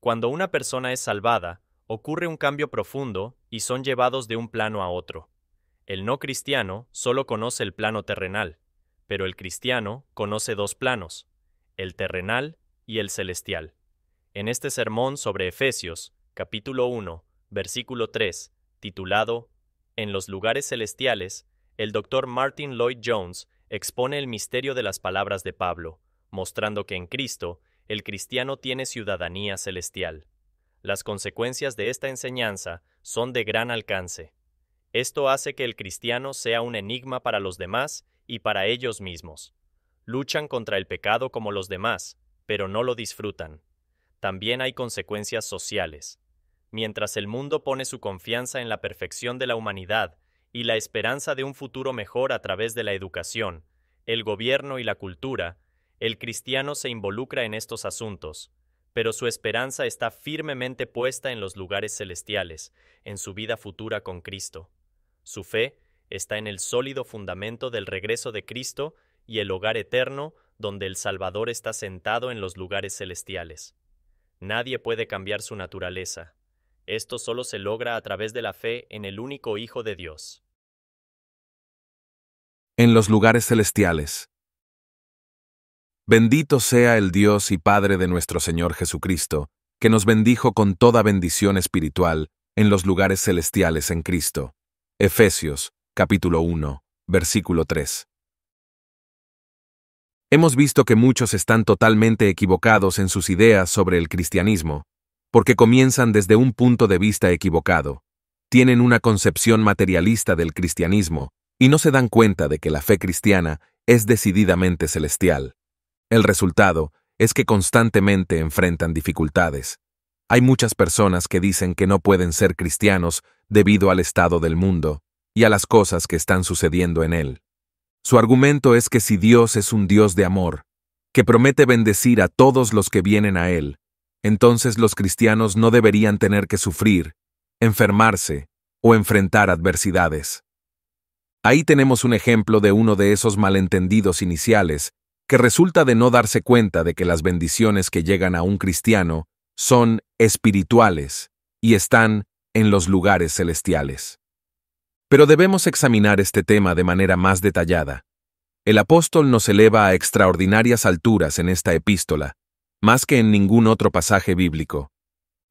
Cuando una persona es salvada, ocurre un cambio profundo y son llevados de un plano a otro. El no cristiano solo conoce el plano terrenal, pero el cristiano conoce dos planos, el terrenal y el celestial. En este sermón sobre Efesios, capítulo 1, versículo 3, titulado En los lugares celestiales, el doctor Martyn Lloyd-Jones expone el misterio de las palabras de Pablo, mostrando que en Cristo, el cristiano tiene ciudadanía celestial. Las consecuencias de esta enseñanza son de gran alcance. Esto hace que el cristiano sea un enigma para los demás y para ellos mismos. Luchan contra el pecado como los demás, pero no lo disfrutan. También hay consecuencias sociales. Mientras el mundo pone su confianza en la perfección de la humanidad y la esperanza de un futuro mejor a través de la educación, el gobierno y la cultura, el cristiano se involucra en estos asuntos, pero su esperanza está firmemente puesta en los lugares celestiales, en su vida futura con Cristo. Su fe está en el sólido fundamento del regreso de Cristo y el hogar eterno donde el Salvador está sentado en los lugares celestiales. Nadie puede cambiar su naturaleza. Esto solo se logra a través de la fe en el único Hijo de Dios. En los lugares celestiales. Bendito sea el Dios y Padre de nuestro Señor Jesucristo, que nos bendijo con toda bendición espiritual en los lugares celestiales en Cristo. Efesios, capítulo 1, versículo 3. Hemos visto que muchos están totalmente equivocados en sus ideas sobre el cristianismo, porque comienzan desde un punto de vista equivocado. Tienen una concepción materialista del cristianismo y no se dan cuenta de que la fe cristiana es decididamente celestial. El resultado es que constantemente enfrentan dificultades. Hay muchas personas que dicen que no pueden ser cristianos debido al estado del mundo y a las cosas que están sucediendo en él. Su argumento es que si Dios es un Dios de amor, que promete bendecir a todos los que vienen a él, entonces los cristianos no deberían tener que sufrir, enfermarse o enfrentar adversidades. Ahí tenemos un ejemplo de uno de esos malentendidos iniciales que resulta de no darse cuenta de que las bendiciones que llegan a un cristiano son espirituales y están en los lugares celestiales. Pero debemos examinar este tema de manera más detallada. El apóstol nos eleva a extraordinarias alturas en esta epístola, más que en ningún otro pasaje bíblico.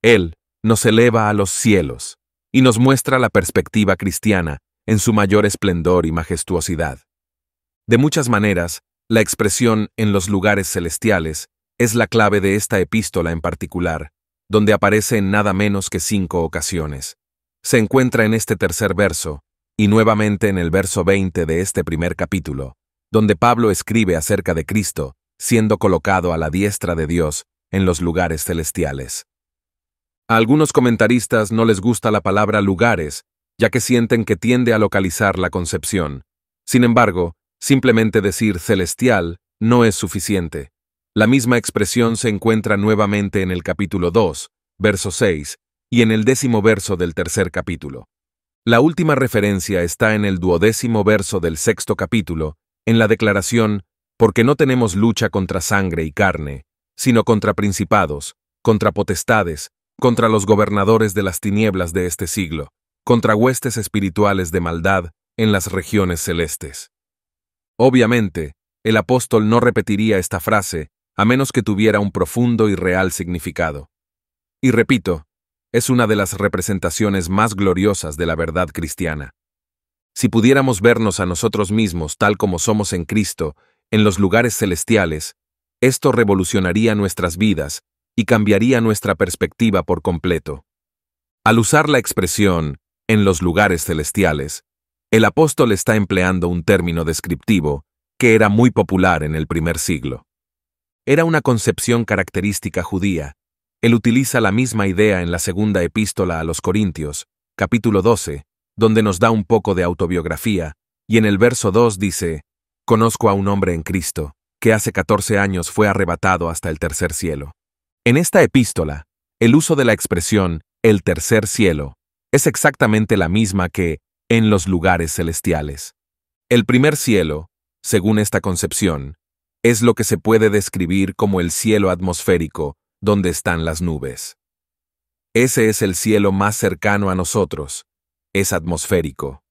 Él nos eleva a los cielos y nos muestra la perspectiva cristiana en su mayor esplendor y majestuosidad. De muchas maneras, la expresión en los lugares celestiales es la clave de esta epístola en particular, donde aparece en nada menos que 5 ocasiones. Se encuentra en este tercer verso, y nuevamente en el verso 20 de este primer capítulo, donde Pablo escribe acerca de Cristo, siendo colocado a la diestra de Dios en los lugares celestiales. A algunos comentaristas no les gusta la palabra lugares, ya que sienten que tiende a localizar la concepción. Sin embargo, simplemente decir celestial no es suficiente. La misma expresión se encuentra nuevamente en el capítulo 2, verso 6, y en el 10º verso del tercer capítulo. La última referencia está en el 12º verso del 6º capítulo, en la declaración, porque no tenemos lucha contra sangre y carne, sino contra principados, contra potestades, contra los gobernadores de las tinieblas de este siglo, contra huestes espirituales de maldad en las regiones celestes. Obviamente, el apóstol no repetiría esta frase a menos que tuviera un profundo y real significado. Y repito, es una de las representaciones más gloriosas de la verdad cristiana. Si pudiéramos vernos a nosotros mismos tal como somos en Cristo, en los lugares celestiales, esto revolucionaría nuestras vidas y cambiaría nuestra perspectiva por completo. Al usar la expresión «en los lugares celestiales», el apóstol está empleando un término descriptivo que era muy popular en el primer siglo. Era una concepción característica judía. Él utiliza la misma idea en la segunda epístola a los Corintios, capítulo 12, donde nos da un poco de autobiografía, y en el verso 2 dice, «Conozco a un hombre en Cristo, que hace 14 años fue arrebatado hasta el tercer cielo». En esta epístola, el uso de la expresión «el tercer cielo» es exactamente la misma que en los lugares celestiales. El primer cielo, según esta concepción, es lo que se puede describir como el cielo atmosférico donde están las nubes. Ese es el cielo más cercano a nosotros. Es atmosférico.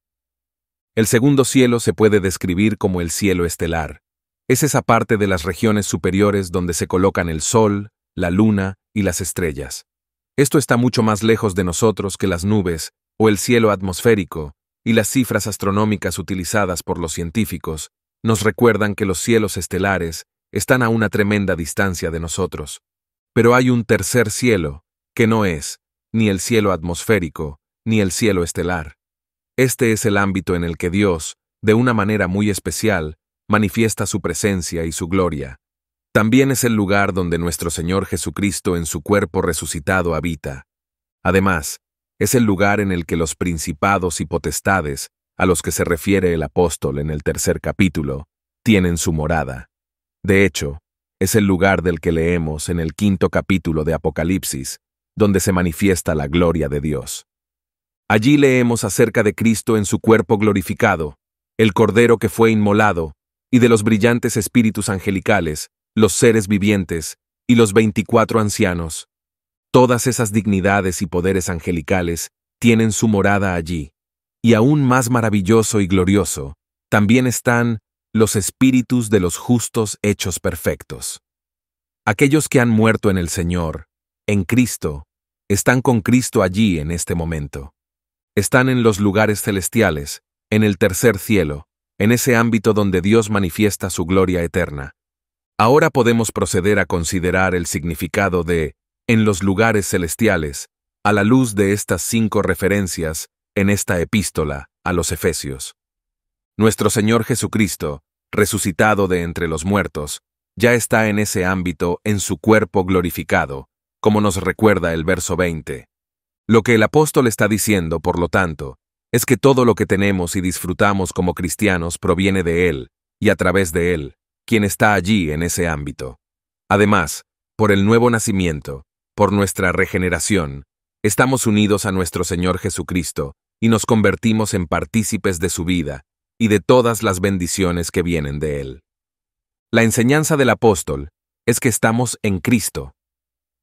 El segundo cielo se puede describir como el cielo estelar. Es esa parte de las regiones superiores donde se colocan el sol, la luna y las estrellas. Esto está mucho más lejos de nosotros que las nubes o el cielo atmosférico, y las cifras astronómicas utilizadas por los científicos nos recuerdan que los cielos estelares están a una tremenda distancia de nosotros. Pero hay un tercer cielo, que no es ni el cielo atmosférico ni el cielo estelar. Este es el ámbito en el que Dios, de una manera muy especial, manifiesta su presencia y su gloria. También es el lugar donde nuestro Señor Jesucristo en su cuerpo resucitado habita. Además, es el lugar en el que los principados y potestades, a los que se refiere el apóstol en el tercer capítulo, tienen su morada. De hecho, es el lugar del que leemos en el quinto capítulo de Apocalipsis, donde se manifiesta la gloria de Dios. Allí leemos acerca de Cristo en su cuerpo glorificado, el Cordero que fue inmolado, y de los brillantes espíritus angelicales, los seres vivientes y los 24 ancianos. Todas esas dignidades y poderes angelicales tienen su morada allí. Y aún más maravilloso y glorioso, también están los espíritus de los justos hechos perfectos. Aquellos que han muerto en el Señor, en Cristo, están con Cristo allí en este momento. Están en los lugares celestiales, en el tercer cielo, en ese ámbito donde Dios manifiesta su gloria eterna. Ahora podemos proceder a considerar el significado de en los lugares celestiales, a la luz de estas 5 referencias en esta epístola a los Efesios. Nuestro Señor Jesucristo, resucitado de entre los muertos, ya está en ese ámbito en su cuerpo glorificado, como nos recuerda el verso 20. Lo que el apóstol está diciendo, por lo tanto, es que todo lo que tenemos y disfrutamos como cristianos proviene de Él, y a través de Él, quien está allí en ese ámbito. Además, por el nuevo nacimiento, por nuestra regeneración, estamos unidos a nuestro Señor Jesucristo y nos convertimos en partícipes de su vida y de todas las bendiciones que vienen de Él. La enseñanza del apóstol es que estamos en Cristo.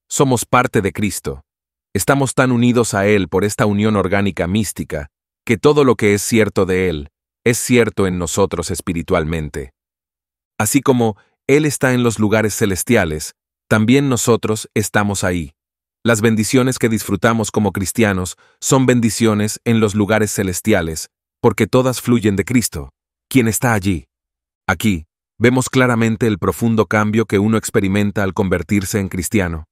Somos parte de Cristo. Estamos tan unidos a Él por esta unión orgánica mística que todo lo que es cierto de Él es cierto en nosotros espiritualmente. Así como Él está en los lugares celestiales, también nosotros estamos ahí. Las bendiciones que disfrutamos como cristianos son bendiciones en los lugares celestiales, porque todas fluyen de Cristo, quien está allí. Aquí, vemos claramente el profundo cambio que uno experimenta al convertirse en cristiano.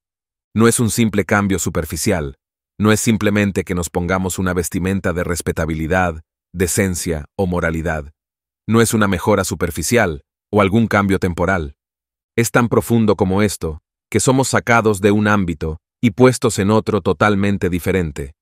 No es un simple cambio superficial. No es simplemente que nos pongamos una vestimenta de respetabilidad, decencia o moralidad. No es una mejora superficial o algún cambio temporal. Es tan profundo como esto, que somos sacados de un ámbito y puestos en otro totalmente diferente.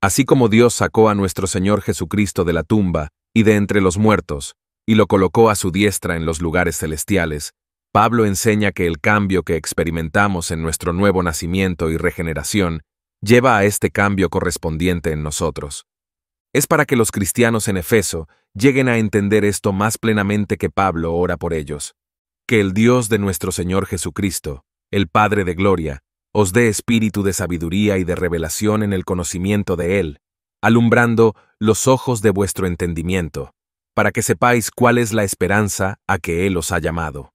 Así como Dios sacó a nuestro Señor Jesucristo de la tumba y de entre los muertos, y lo colocó a su diestra en los lugares celestiales, Pablo enseña que el cambio que experimentamos en nuestro nuevo nacimiento y regeneración lleva a este cambio correspondiente en nosotros. Es para que los cristianos en Éfeso lleguen a entender esto más plenamente que Pablo ora por ellos. Que el Dios de nuestro Señor Jesucristo, el Padre de Gloria, os dé espíritu de sabiduría y de revelación en el conocimiento de Él, alumbrando los ojos de vuestro entendimiento, para que sepáis cuál es la esperanza a que Él os ha llamado.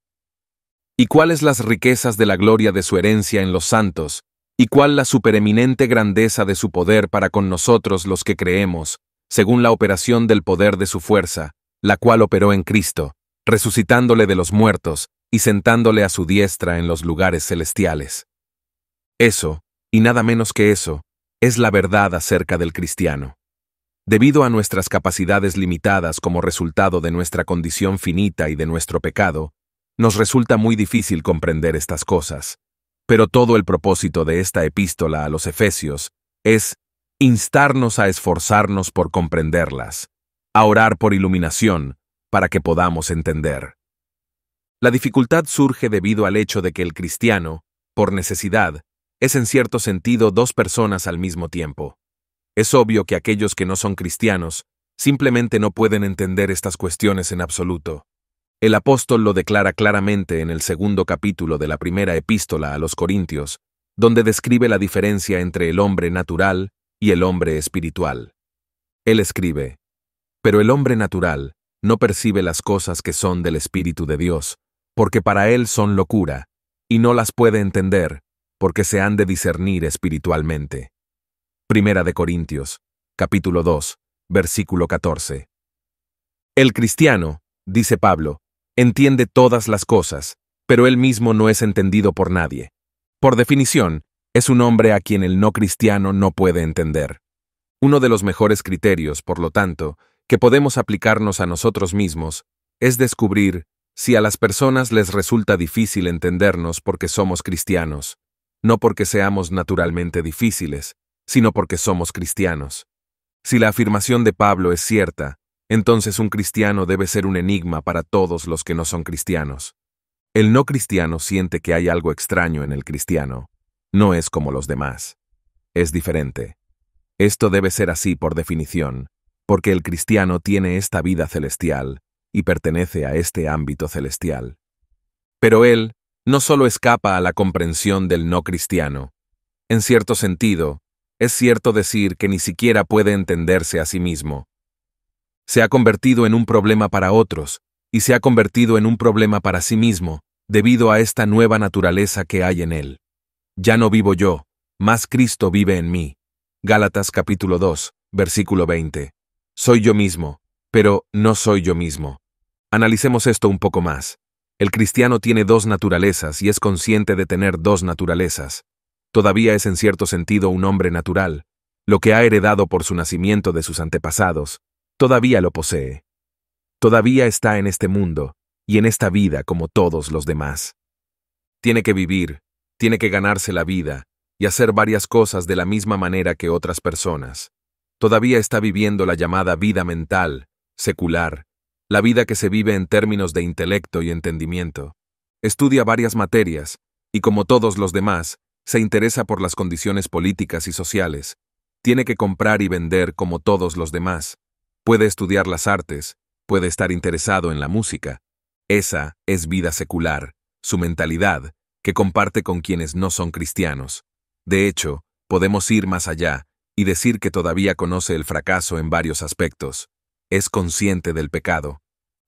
Y cuáles las riquezas de la gloria de su herencia en los santos, y cuál la supereminente grandeza de su poder para con nosotros los que creemos, según la operación del poder de su fuerza, la cual operó en Cristo, resucitándole de los muertos y sentándole a su diestra en los lugares celestiales. Eso, y nada menos que eso, es la verdad acerca del cristiano. Debido a nuestras capacidades limitadas como resultado de nuestra condición finita y de nuestro pecado, nos resulta muy difícil comprender estas cosas. Pero todo el propósito de esta epístola a los Efesios es instarnos a esforzarnos por comprenderlas, a orar por iluminación para que podamos entender. La dificultad surge debido al hecho de que el cristiano, por necesidad, es en cierto sentido 2 personas al mismo tiempo. Es obvio que aquellos que no son cristianos simplemente no pueden entender estas cuestiones en absoluto. El apóstol lo declara claramente en el segundo capítulo de la primera epístola a los Corintios, donde describe la diferencia entre el hombre natural y el hombre espiritual. Él escribe: pero el hombre natural no percibe las cosas que son del Espíritu de Dios, porque para él son locura, y no las puede entender, porque se han de discernir espiritualmente. Primera de Corintios, capítulo 2, versículo 14. El cristiano, dice Pablo, entiende todas las cosas, pero él mismo no es entendido por nadie. Por definición, es un hombre a quien el no cristiano no puede entender. Uno de los mejores criterios, por lo tanto, que podemos aplicarnos a nosotros mismos, es descubrir si a las personas les resulta difícil entendernos porque somos cristianos, no porque seamos naturalmente difíciles, sino porque somos cristianos. Si la afirmación de Pablo es cierta, entonces un cristiano debe ser un enigma para todos los que no son cristianos. El no cristiano siente que hay algo extraño en el cristiano. No es como los demás. Es diferente. Esto debe ser así por definición, porque el cristiano tiene esta vida celestial y pertenece a este ámbito celestial. Pero él no solo escapa a la comprensión del no cristiano. En cierto sentido, es cierto decir que ni siquiera puede entenderse a sí mismo. Se ha convertido en un problema para otros y se ha convertido en un problema para sí mismo debido a esta nueva naturaleza que hay en él. Ya no vivo yo, mas Cristo vive en mí. Gálatas capítulo 2, versículo 20. Soy yo mismo, pero no soy yo mismo. Analicemos esto un poco más. El cristiano tiene dos naturalezas y es consciente de tener dos naturalezas. Todavía es en cierto sentido un hombre natural. Lo que ha heredado por su nacimiento de sus antepasados, todavía lo posee. Todavía está en este mundo y en esta vida como todos los demás. Tiene que vivir, tiene que ganarse la vida y hacer varias cosas de la misma manera que otras personas. Todavía está viviendo la llamada vida mental, secular, la vida que se vive en términos de intelecto y entendimiento. Estudia varias materias, y como todos los demás, se interesa por las condiciones políticas y sociales. Tiene que comprar y vender como todos los demás. Puede estudiar las artes, puede estar interesado en la música. Esa es vida secular, su mentalidad, que comparte con quienes no son cristianos. De hecho, podemos ir más allá y decir que todavía conoce el fracaso en varios aspectos. Es consciente del pecado.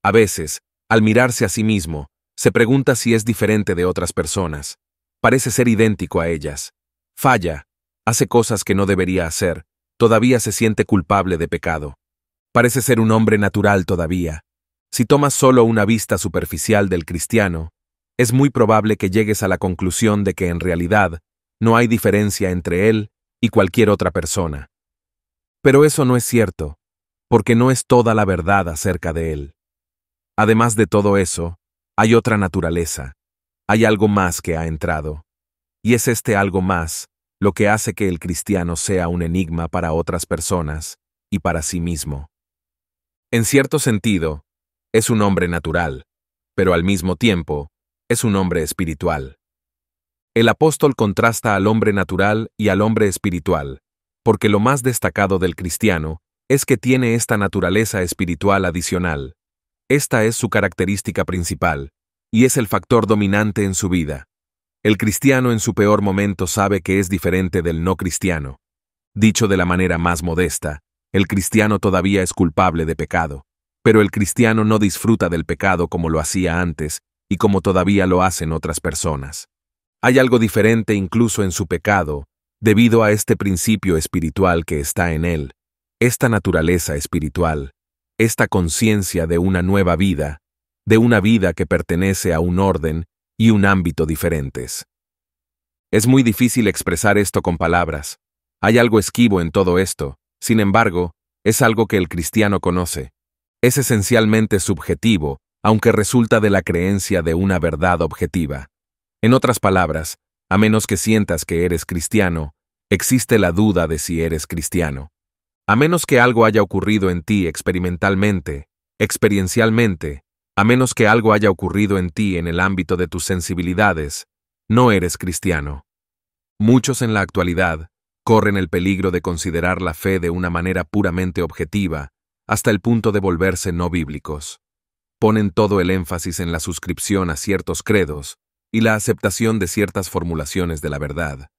A veces, al mirarse a sí mismo, se pregunta si es diferente de otras personas. Parece ser idéntico a ellas. Falla, hace cosas que no debería hacer, todavía se siente culpable de pecado. Parece ser un hombre natural todavía. Si tomas solo una vista superficial del cristiano, es muy probable que llegues a la conclusión de que en realidad no hay diferencia entre él y cualquier otra persona. Pero eso no es cierto, porque no es toda la verdad acerca de él. Además de todo eso, hay otra naturaleza, hay algo más que ha entrado, y es este algo más lo que hace que el cristiano sea un enigma para otras personas y para sí mismo. En cierto sentido, es un hombre natural, pero al mismo tiempo, es un hombre espiritual. El apóstol contrasta al hombre natural y al hombre espiritual, porque lo más destacado del cristiano es que tiene esta naturaleza espiritual adicional. Esta es su característica principal, y es el factor dominante en su vida. El cristiano en su peor momento sabe que es diferente del no cristiano. Dicho de la manera más modesta, el cristiano todavía es culpable de pecado, pero el cristiano no disfruta del pecado como lo hacía antes y como todavía lo hacen otras personas. Hay algo diferente incluso en su pecado, debido a este principio espiritual que está en él, esta naturaleza espiritual, esta conciencia de una nueva vida, de una vida que pertenece a un orden y un ámbito diferentes. Es muy difícil expresar esto con palabras. Hay algo esquivo en todo esto, sin embargo, es algo que el cristiano conoce. Es esencialmente subjetivo, aunque resulta de la creencia de una verdad objetiva. En otras palabras, a menos que sientas que eres cristiano, existe la duda de si eres cristiano. A menos que algo haya ocurrido en ti experiencialmente, a menos que algo haya ocurrido en ti en el ámbito de tus sensibilidades, no eres cristiano. Muchos en la actualidad corren el peligro de considerar la fe de una manera puramente objetiva, hasta el punto de volverse no bíblicos. Ponen todo el énfasis en la suscripción a ciertos credos, y la aceptación de ciertas formulaciones de la verdad,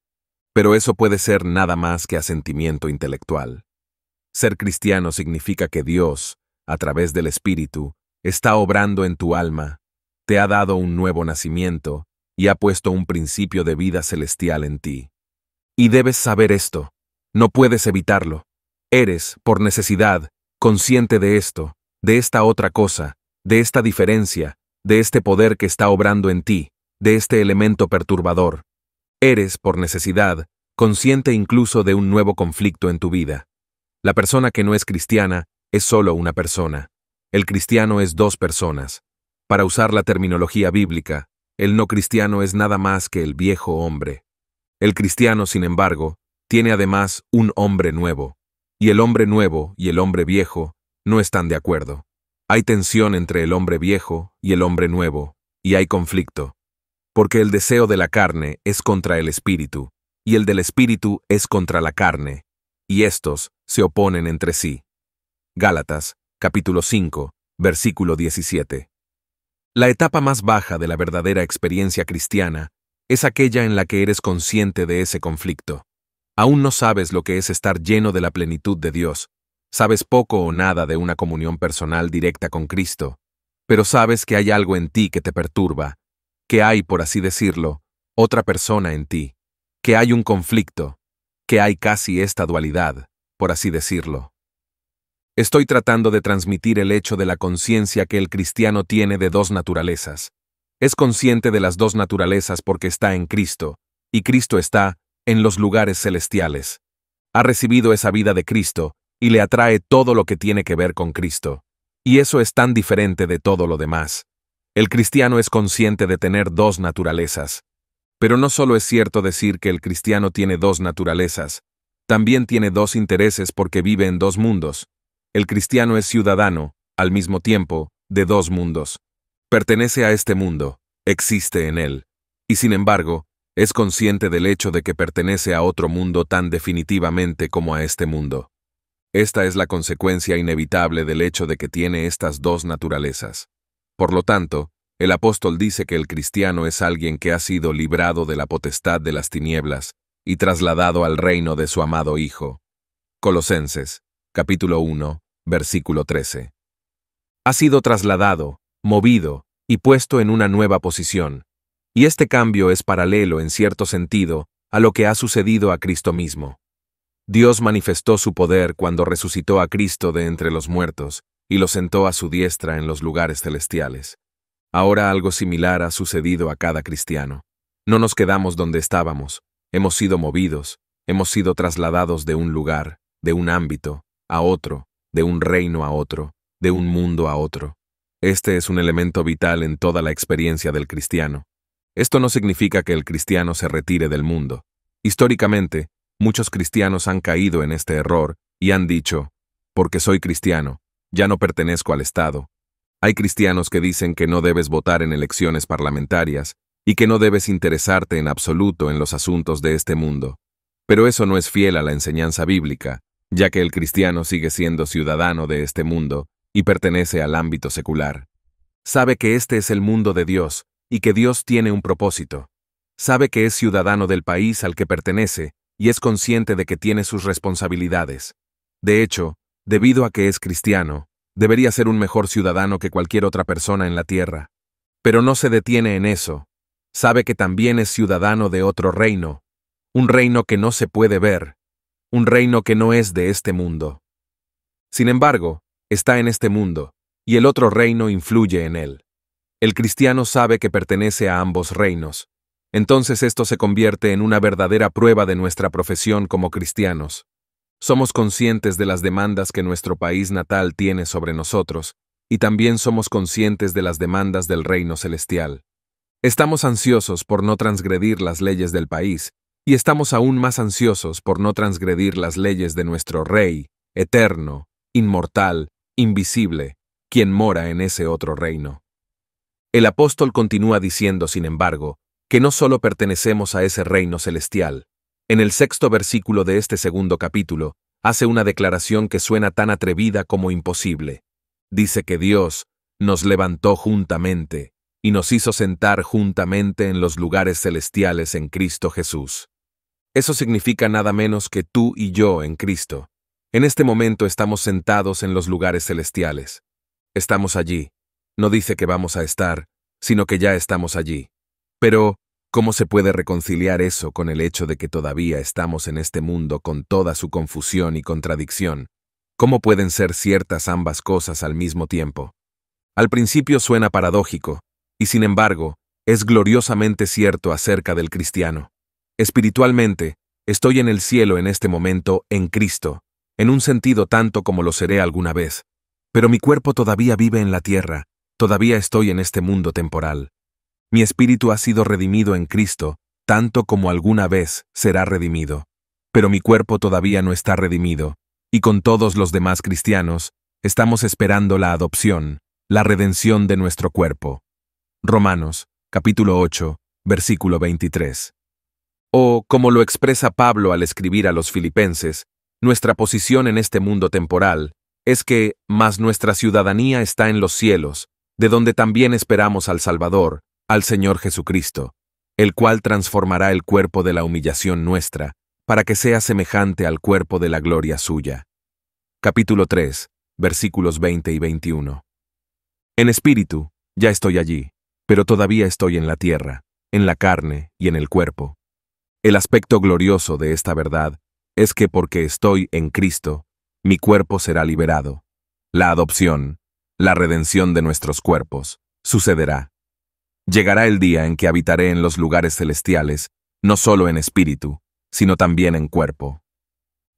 Pero eso puede ser nada más que asentimiento intelectual. Ser cristiano significa que Dios, a través del Espíritu, está obrando en tu alma, te ha dado un nuevo nacimiento y ha puesto un principio de vida celestial en ti. Y debes saber esto. No puedes evitarlo. Eres, por necesidad, consciente de esto, de esta otra cosa, de esta diferencia, de este poder que está obrando en ti, de este elemento perturbador. Eres, por necesidad, consciente incluso de un nuevo conflicto en tu vida. La persona que no es cristiana es solo una persona. El cristiano es dos personas. Para usar la terminología bíblica, el no cristiano es nada más que el viejo hombre. El cristiano, sin embargo, tiene además un hombre nuevo. Y el hombre nuevo y el hombre viejo no están de acuerdo. Hay tensión entre el hombre viejo y el hombre nuevo, y hay conflicto. Porque el deseo de la carne es contra el espíritu, y el del espíritu es contra la carne, y estos se oponen entre sí. Gálatas, capítulo 5, versículo 17. La etapa más baja de la verdadera experiencia cristiana es aquella en la que eres consciente de ese conflicto. Aún no sabes lo que es estar lleno de la plenitud de Dios, sabes poco o nada de una comunión personal directa con Cristo, pero sabes que hay algo en ti que te perturba, que hay, por así decirlo, otra persona en ti, que hay un conflicto, que hay casi esta dualidad, por así decirlo. Estoy tratando de transmitir el hecho de la conciencia que el cristiano tiene de dos naturalezas. Es consciente de las dos naturalezas porque está en Cristo, y Cristo está en los lugares celestiales. Ha recibido esa vida de Cristo, y le atrae todo lo que tiene que ver con Cristo. Y eso es tan diferente de todo lo demás. El cristiano es consciente de tener dos naturalezas. Pero no solo es cierto decir que el cristiano tiene dos naturalezas, también tiene dos intereses porque vive en dos mundos. El cristiano es ciudadano, al mismo tiempo, de dos mundos. Pertenece a este mundo, existe en él, y sin embargo, es consciente del hecho de que pertenece a otro mundo tan definitivamente como a este mundo. Esta es la consecuencia inevitable del hecho de que tiene estas dos naturalezas. Por lo tanto, el apóstol dice que el cristiano es alguien que ha sido librado de la potestad de las tinieblas y trasladado al reino de su amado Hijo. Colosenses, capítulo 1, versículo 13. Ha sido trasladado, movido y puesto en una nueva posición. Y este cambio es paralelo en cierto sentido a lo que ha sucedido a Cristo mismo. Dios manifestó su poder cuando resucitó a Cristo de entre los muertos y lo sentó a su diestra en los lugares celestiales. Ahora algo similar ha sucedido a cada cristiano. No nos quedamos donde estábamos, hemos sido movidos, hemos sido trasladados de un lugar, de un ámbito, a otro, de un reino a otro, de un mundo a otro. Este es un elemento vital en toda la experiencia del cristiano. Esto no significa que el cristiano se retire del mundo. Históricamente, muchos cristianos han caído en este error y han dicho, porque soy cristiano, ya no pertenezco al Estado. Hay cristianos que dicen que no debes votar en elecciones parlamentarias y que no debes interesarte en absoluto en los asuntos de este mundo. Pero eso no es fiel a la enseñanza bíblica, ya que el cristiano sigue siendo ciudadano de este mundo y pertenece al ámbito secular. Sabe que este es el mundo de Dios y que Dios tiene un propósito. Sabe que es ciudadano del país al que pertenece y es consciente de que tiene sus responsabilidades. De hecho, debido a que es cristiano, debería ser un mejor ciudadano que cualquier otra persona en la tierra. Pero no se detiene en eso. Sabe que también es ciudadano de otro reino, un reino que no se puede ver, un reino que no es de este mundo. Sin embargo, está en este mundo, y el otro reino influye en él. El cristiano sabe que pertenece a ambos reinos. Entonces esto se convierte en una verdadera prueba de nuestra profesión como cristianos. Somos conscientes de las demandas que nuestro país natal tiene sobre nosotros, y también somos conscientes de las demandas del reino celestial. Estamos ansiosos por no transgredir las leyes del país, y estamos aún más ansiosos por no transgredir las leyes de nuestro Rey, eterno, inmortal, invisible, quien mora en ese otro reino. El apóstol continúa diciendo, sin embargo, que no solo pertenecemos a ese reino celestial. En el sexto versículo de este segundo capítulo, hace una declaración que suena tan atrevida como imposible. Dice que Dios nos levantó juntamente y nos hizo sentar juntamente en los lugares celestiales en Cristo Jesús. Eso significa nada menos que tú y yo en Cristo. En este momento estamos sentados en los lugares celestiales. Estamos allí. No dice que vamos a estar, sino que ya estamos allí. Pero, ¿cómo se puede reconciliar eso con el hecho de que todavía estamos en este mundo con toda su confusión y contradicción? ¿Cómo pueden ser ciertas ambas cosas al mismo tiempo? Al principio suena paradójico, y sin embargo, es gloriosamente cierto acerca del cristiano. Espiritualmente, estoy en el cielo en este momento en Cristo, en un sentido tanto como lo seré alguna vez. Pero mi cuerpo todavía vive en la tierra, todavía estoy en este mundo temporal. Mi espíritu ha sido redimido en Cristo, tanto como alguna vez será redimido. Pero mi cuerpo todavía no está redimido, y con todos los demás cristianos, estamos esperando la adopción, la redención de nuestro cuerpo. Romanos, capítulo 8, versículo 23. O, como lo expresa Pablo al escribir a los Filipenses, nuestra posición en este mundo temporal es que, mas nuestra ciudadanía está en los cielos, de donde también esperamos al Salvador, al Señor Jesucristo, el cual transformará el cuerpo de la humillación nuestra, para que sea semejante al cuerpo de la gloria suya. Capítulo 3, versículos 20 y 21. En espíritu, ya estoy allí, pero todavía estoy en la tierra, en la carne y en el cuerpo. El aspecto glorioso de esta verdad es que porque estoy en Cristo, mi cuerpo será liberado. La adopción, la redención de nuestros cuerpos, sucederá. Llegará el día en que habitaré en los lugares celestiales, no solo en espíritu, sino también en cuerpo.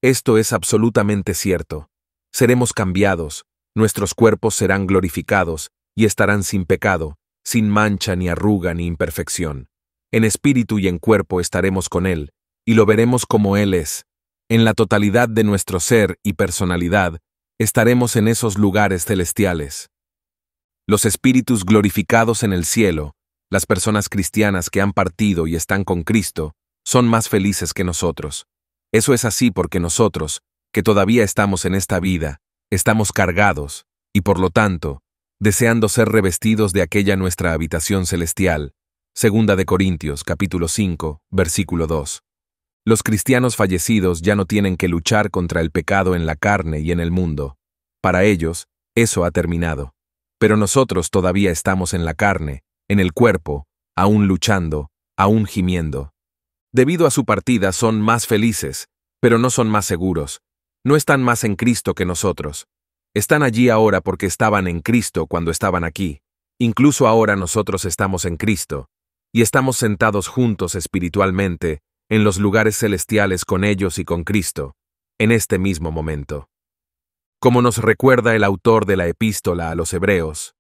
Esto es absolutamente cierto. Seremos cambiados, nuestros cuerpos serán glorificados y estarán sin pecado, sin mancha ni arruga ni imperfección. En espíritu y en cuerpo estaremos con Él, y lo veremos como Él es. En la totalidad de nuestro ser y personalidad, estaremos en esos lugares celestiales. Los espíritus glorificados en el cielo, las personas cristianas que han partido y están con Cristo, son más felices que nosotros. Eso es así porque nosotros, que todavía estamos en esta vida, estamos cargados, y por lo tanto, deseando ser revestidos de aquella nuestra habitación celestial. Segunda de Corintios, capítulo 5, versículo 2. Los cristianos fallecidos ya no tienen que luchar contra el pecado en la carne y en el mundo. Para ellos, eso ha terminado. Pero nosotros todavía estamos en la carne, en el cuerpo, aún luchando, aún gimiendo. Debido a su partida son más felices, pero no son más seguros. No están más en Cristo que nosotros. Están allí ahora porque estaban en Cristo cuando estaban aquí. Incluso ahora nosotros estamos en Cristo, y estamos sentados juntos espiritualmente, en los lugares celestiales con ellos y con Cristo, en este mismo momento. Como nos recuerda el autor de la epístola a los Hebreos,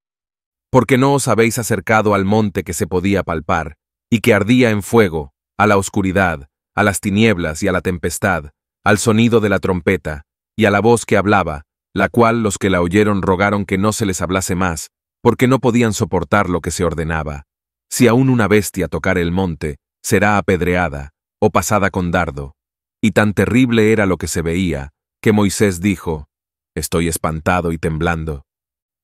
porque no os habéis acercado al monte que se podía palpar, y que ardía en fuego, a la oscuridad, a las tinieblas y a la tempestad, al sonido de la trompeta, y a la voz que hablaba, la cual los que la oyeron rogaron que no se les hablase más, porque no podían soportar lo que se ordenaba. Si aún una bestia tocar el monte, será apedreada, o pasada con dardo. Y tan terrible era lo que se veía, que Moisés dijo, «Estoy espantado y temblando».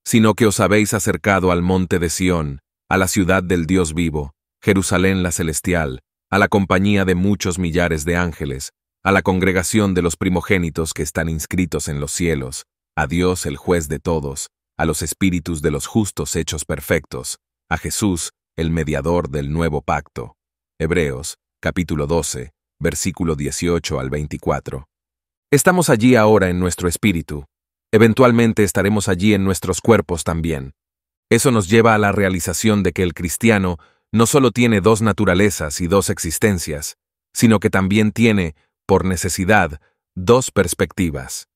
Sino que os habéis acercado al monte de Sión, a la ciudad del Dios vivo, Jerusalén la celestial, a la compañía de muchos millares de ángeles, a la congregación de los primogénitos que están inscritos en los cielos, a Dios el juez de todos, a los espíritus de los justos hechos perfectos, a Jesús, el mediador del nuevo pacto. Hebreos, capítulo 12, versículo 18 al 24. Estamos allí ahora en nuestro espíritu. Eventualmente estaremos allí en nuestros cuerpos también. Eso nos lleva a la realización de que el cristiano no solo tiene dos naturalezas y dos existencias, sino que también tiene, por necesidad, dos perspectivas.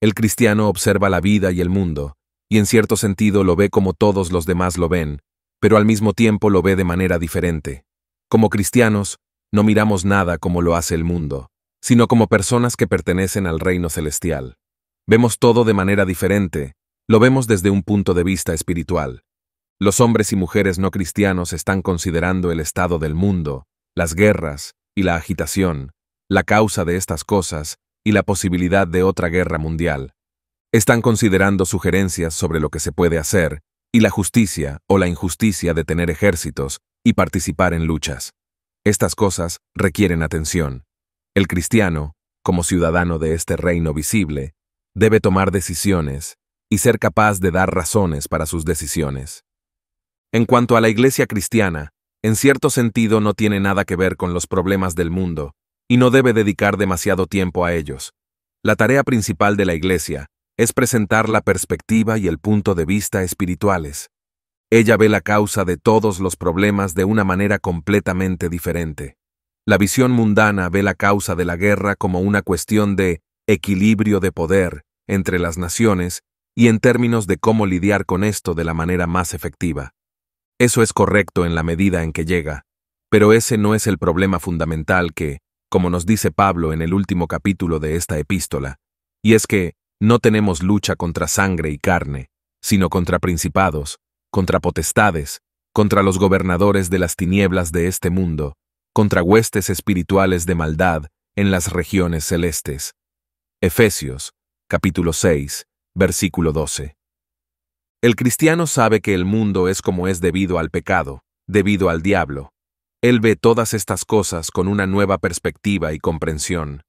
El cristiano observa la vida y el mundo, y en cierto sentido lo ve como todos los demás lo ven, pero al mismo tiempo lo ve de manera diferente. Como cristianos, no miramos nada como lo hace el mundo, sino como personas que pertenecen al reino celestial. Vemos todo de manera diferente, lo vemos desde un punto de vista espiritual. Los hombres y mujeres no cristianos están considerando el estado del mundo, las guerras y la agitación, la causa de estas cosas y la posibilidad de otra guerra mundial. Están considerando sugerencias sobre lo que se puede hacer y la justicia o la injusticia de tener ejércitos y participar en luchas. Estas cosas requieren atención. El cristiano, como ciudadano de este reino visible, debe tomar decisiones y ser capaz de dar razones para sus decisiones. En cuanto a la iglesia cristiana, en cierto sentido no tiene nada que ver con los problemas del mundo y no debe dedicar demasiado tiempo a ellos. La tarea principal de la iglesia es presentar la perspectiva y el punto de vista espirituales. Ella ve la causa de todos los problemas de una manera completamente diferente. La visión mundana ve la causa de la guerra como una cuestión de equilibrio de poder entre las naciones y en términos de cómo lidiar con esto de la manera más efectiva. Eso es correcto en la medida en que llega, pero ese no es el problema fundamental que, como nos dice Pablo en el último capítulo de esta epístola, y es que no tenemos lucha contra sangre y carne, sino contra principados, contra potestades, contra los gobernadores de las tinieblas de este mundo, contra huestes espirituales de maldad en las regiones celestes. Efesios, capítulo 6, versículo 12. El cristiano sabe que el mundo es como es debido al pecado, debido al diablo. Él ve todas estas cosas con una nueva perspectiva y comprensión.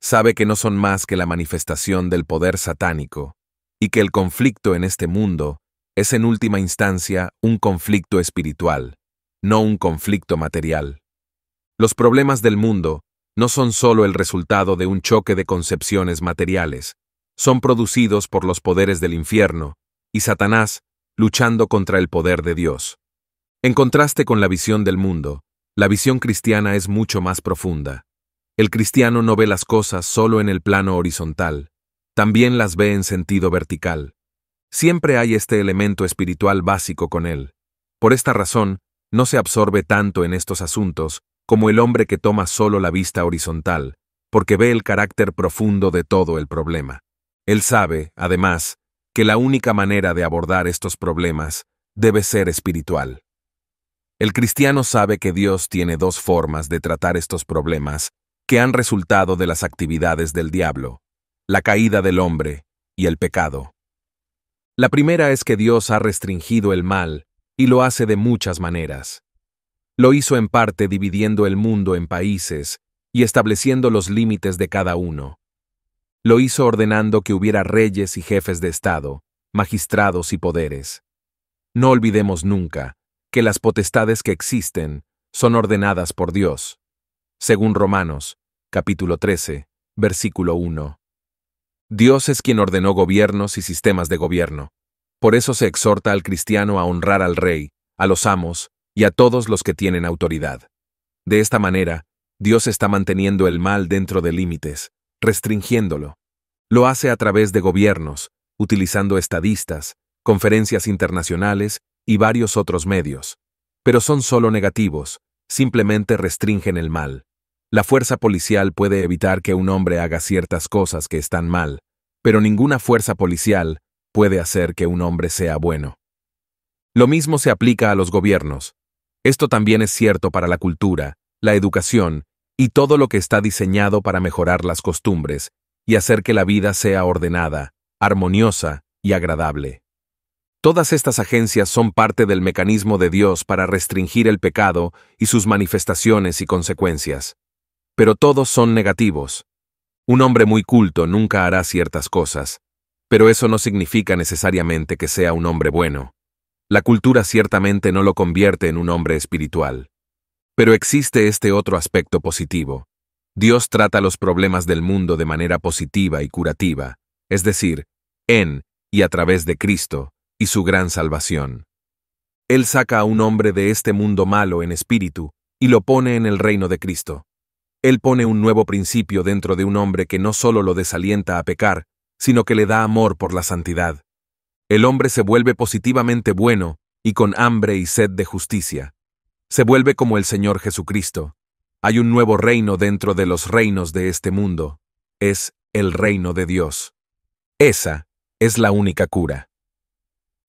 Sabe que no son más que la manifestación del poder satánico, y que el conflicto en este mundo es en última instancia un conflicto espiritual, no un conflicto material. Los problemas del mundo no son solo el resultado de un choque de concepciones materiales, son producidos por los poderes del infierno y Satanás luchando contra el poder de Dios. En contraste con la visión del mundo, la visión cristiana es mucho más profunda. El cristiano no ve las cosas solo en el plano horizontal, también las ve en sentido vertical. Siempre hay este elemento espiritual básico con él. Por esta razón, no se absorbe tanto en estos asuntos como el hombre que toma solo la vista horizontal, porque ve el carácter profundo de todo el problema. Él sabe, además, que la única manera de abordar estos problemas debe ser espiritual. El cristiano sabe que Dios tiene dos formas de tratar estos problemas que han resultado de las actividades del diablo, la caída del hombre y el pecado. La primera es que Dios ha restringido el mal y lo hace de muchas maneras. Lo hizo en parte dividiendo el mundo en países y estableciendo los límites de cada uno. Lo hizo ordenando que hubiera reyes y jefes de Estado, magistrados y poderes. No olvidemos nunca que las potestades que existen son ordenadas por Dios, según Romanos, capítulo 13, versículo 1. Dios es quien ordenó gobiernos y sistemas de gobierno. Por eso se exhorta al cristiano a honrar al rey, a los amos, y a todos los que tienen autoridad. De esta manera, Dios está manteniendo el mal dentro de límites, restringiéndolo. Lo hace a través de gobiernos, utilizando estadistas, conferencias internacionales y varios otros medios. Pero son solo negativos, simplemente restringen el mal. La fuerza policial puede evitar que un hombre haga ciertas cosas que están mal, pero ninguna fuerza policial puede hacer que un hombre sea bueno. Lo mismo se aplica a los gobiernos. Esto también es cierto para la cultura, la educación y todo lo que está diseñado para mejorar las costumbres y hacer que la vida sea ordenada, armoniosa y agradable. Todas estas agencias son parte del mecanismo de Dios para restringir el pecado y sus manifestaciones y consecuencias. Pero todos son negativos. Un hombre muy culto nunca hará ciertas cosas, pero eso no significa necesariamente que sea un hombre bueno. La cultura ciertamente no lo convierte en un hombre espiritual. Pero existe este otro aspecto positivo. Dios trata los problemas del mundo de manera positiva y curativa, es decir, en y a través de Cristo y su gran salvación. Él saca a un hombre de este mundo malo en espíritu y lo pone en el reino de Cristo. Él pone un nuevo principio dentro de un hombre que no solo lo desalienta a pecar, sino que le da amor por la santidad. El hombre se vuelve positivamente bueno y con hambre y sed de justicia. Se vuelve como el Señor Jesucristo. Hay un nuevo reino dentro de los reinos de este mundo. Es el reino de Dios. Esa es la única cura.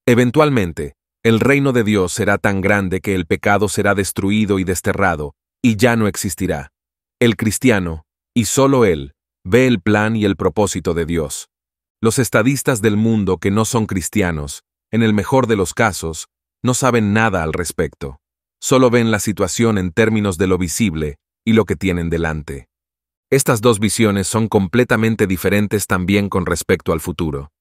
Eventualmente, el reino de Dios será tan grande que el pecado será destruido y desterrado, y ya no existirá. El cristiano, y solo él, ve el plan y el propósito de Dios. Los estadistas del mundo que no son cristianos, en el mejor de los casos, no saben nada al respecto. Solo ven la situación en términos de lo visible y lo que tienen delante. Estas dos visiones son completamente diferentes también con respecto al futuro.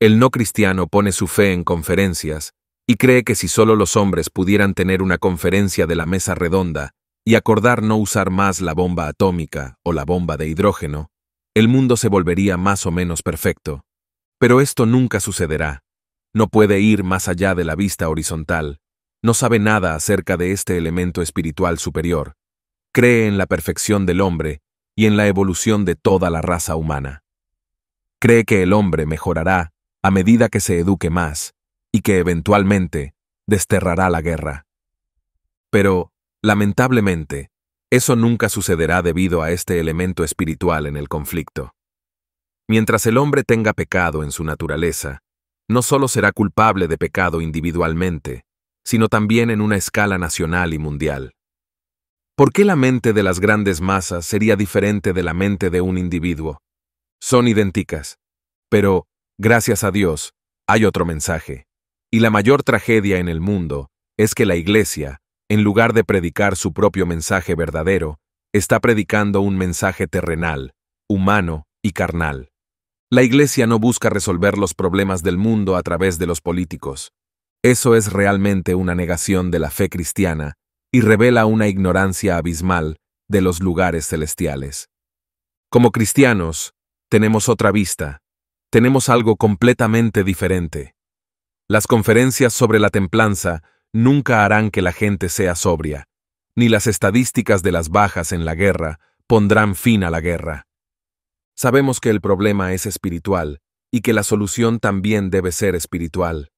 El no cristiano pone su fe en conferencias y cree que si solo los hombres pudieran tener una conferencia de la mesa redonda y acordar no usar más la bomba atómica o la bomba de hidrógeno, el mundo se volvería más o menos perfecto. Pero esto nunca sucederá. No puede ir más allá de la vista horizontal. No sabe nada acerca de este elemento espiritual superior. Cree en la perfección del hombre y en la evolución de toda la raza humana. Cree que el hombre mejorará a medida que se eduque más y que eventualmente desterrará la guerra. Pero, lamentablemente, eso nunca sucederá debido a este elemento espiritual en el conflicto. Mientras el hombre tenga pecado en su naturaleza, no solo será culpable de pecado individualmente, sino también en una escala nacional y mundial. ¿Por qué la mente de las grandes masas sería diferente de la mente de un individuo? Son idénticas. Pero, gracias a Dios, hay otro mensaje. Y la mayor tragedia en el mundo es que la Iglesia, en lugar de predicar su propio mensaje verdadero, está predicando un mensaje terrenal, humano y carnal. La Iglesia no busca resolver los problemas del mundo a través de los políticos. Eso es realmente una negación de la fe cristiana y revela una ignorancia abismal de los lugares celestiales. Como cristianos, tenemos otra vista. Tenemos algo completamente diferente. Las conferencias sobre la templanza nunca harán que la gente sea sobria, ni las estadísticas de las bajas en la guerra pondrán fin a la guerra. Sabemos que el problema es espiritual y que la solución también debe ser espiritual.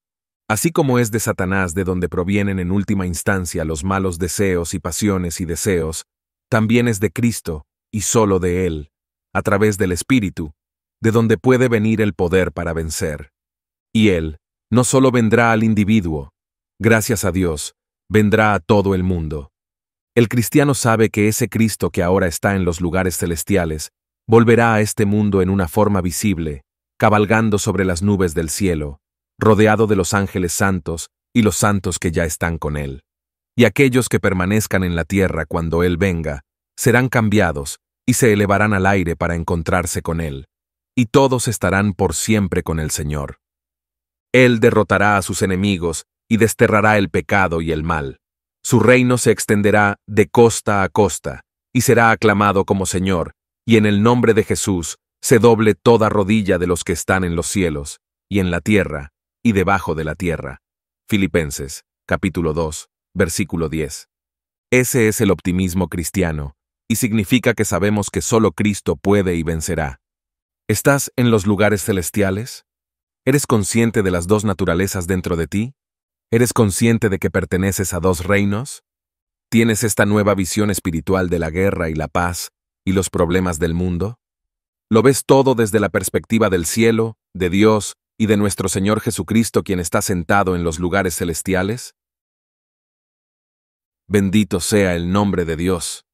Así como es de Satanás de donde provienen en última instancia los malos deseos y pasiones y deseos, también es de Cristo, y solo de Él, a través del Espíritu, de donde puede venir el poder para vencer. Y Él no solo vendrá al individuo, gracias a Dios, vendrá a todo el mundo. El cristiano sabe que ese Cristo que ahora está en los lugares celestiales, volverá a este mundo en una forma visible, cabalgando sobre las nubes del cielo, rodeado de los ángeles santos y los santos que ya están con Él. Y aquellos que permanezcan en la tierra cuando Él venga, serán cambiados y se elevarán al aire para encontrarse con Él. Y todos estarán por siempre con el Señor. Él derrotará a sus enemigos y desterrará el pecado y el mal. Su reino se extenderá de costa a costa y será aclamado como Señor, y en el nombre de Jesús se doble toda rodilla de los que están en los cielos y en la tierra y debajo de la tierra. Filipenses, capítulo 2, versículo 10. Ese es el optimismo cristiano, y significa que sabemos que solo Cristo puede y vencerá. ¿Estás en los lugares celestiales? ¿Eres consciente de las dos naturalezas dentro de ti? ¿Eres consciente de que perteneces a dos reinos? ¿Tienes esta nueva visión espiritual de la guerra y la paz y los problemas del mundo? ¿Lo ves todo desde la perspectiva del cielo, de Dios y de nuestro Señor Jesucristo, quien está sentado en los lugares celestiales? Bendito sea el nombre de Dios.